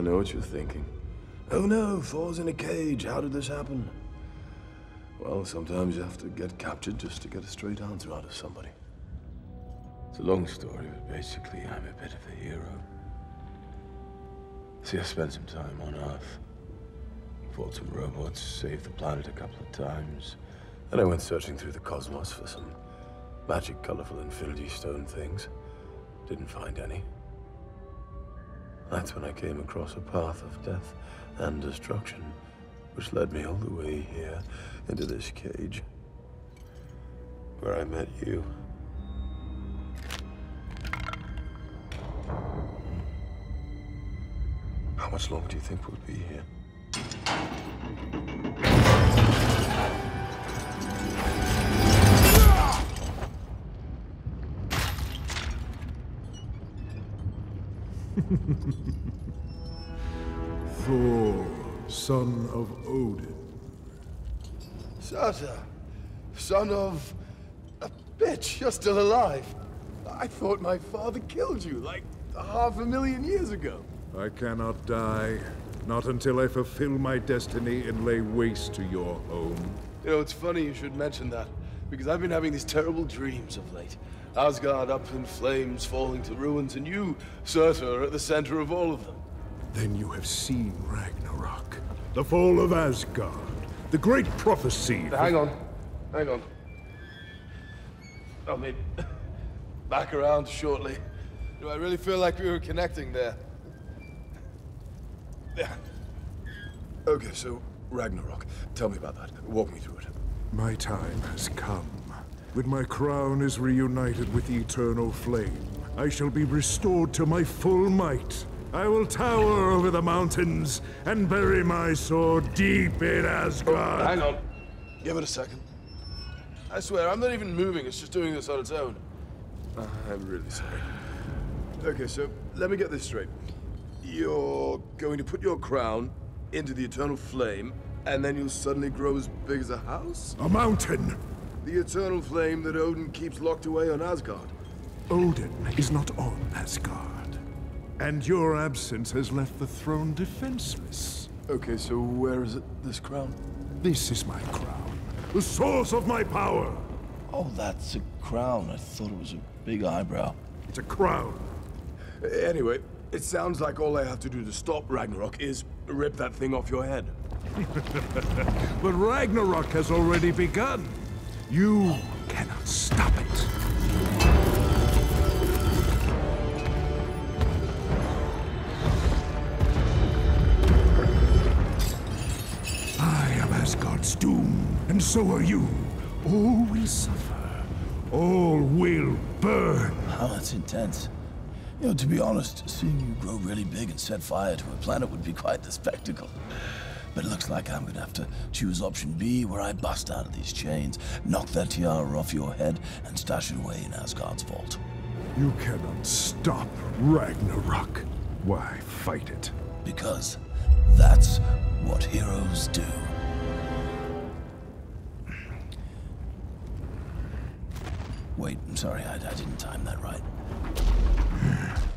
I know what you're thinking. Oh no, Thor's in a cage. How did this happen? Well, sometimes you have to get captured just to get a straight answer out of somebody. It's a long story, but basically I'm a bit of a hero. See, I spent some time on Earth. Fought some robots, saved the planet a couple of times. Then I went searching through the cosmos for some magic, colorful infinity stone things. Didn't find any. That's when I came across a path of death and destruction, which led me all the way here, into this cage, where I met you. How much longer do you think we'll be here? Thor, son of Odin. Surtur, son of a bitch, you're still alive. I thought my father killed you, like 500,000 years ago. I cannot die. Not until I fulfill my destiny and lay waste to your home. You know, it's funny you should mention that, because I've been having these terrible dreams of late. Asgard up in flames, falling to ruins, and you, Surtur, at the center of all of them. Then you have seen Ragnarok, the fall of Asgard, the great prophecy... Hang on. I'll be back around shortly. Do I really feel like we were connecting there? Yeah. Okay, so Ragnarok. Tell me about that. Walk me through it. My time has come. When my crown is reunited with the Eternal Flame, I shall be restored to my full might. I will tower over the mountains and bury my sword deep in Asgard. Oh, hang on. Give it a second. I swear, I'm not even moving. It's just doing this on its own. I'm really sorry. Okay, so let me get this straight. You're going to put your crown into the Eternal Flame, and then you'll suddenly grow as big as a house? A mountain! The Eternal Flame that Odin keeps locked away on Asgard. Odin is not on Asgard. And your absence has left the throne defenseless. Okay, so where is it, this crown? This is my crown. The source of my power! Oh, that's a crown. I thought it was a big eyebrow. It's a crown. Anyway, it sounds like all I have to do to stop Ragnarok is rip that thing off your head. But Ragnarok has already begun. You cannot stop it. I am Asgard's doom, and so are you. All will suffer. All will burn. Oh, that's intense. You know, to be honest, seeing you grow really big and set fire to a planet would be quite the spectacle. But it looks like I'm gonna have to choose option B, where I bust out of these chains, knock that tiara off your head, and stash it away in Asgard's vault. You cannot stop Ragnarok. Why fight it? Because that's what heroes do. Wait, I'm sorry, I didn't time that right.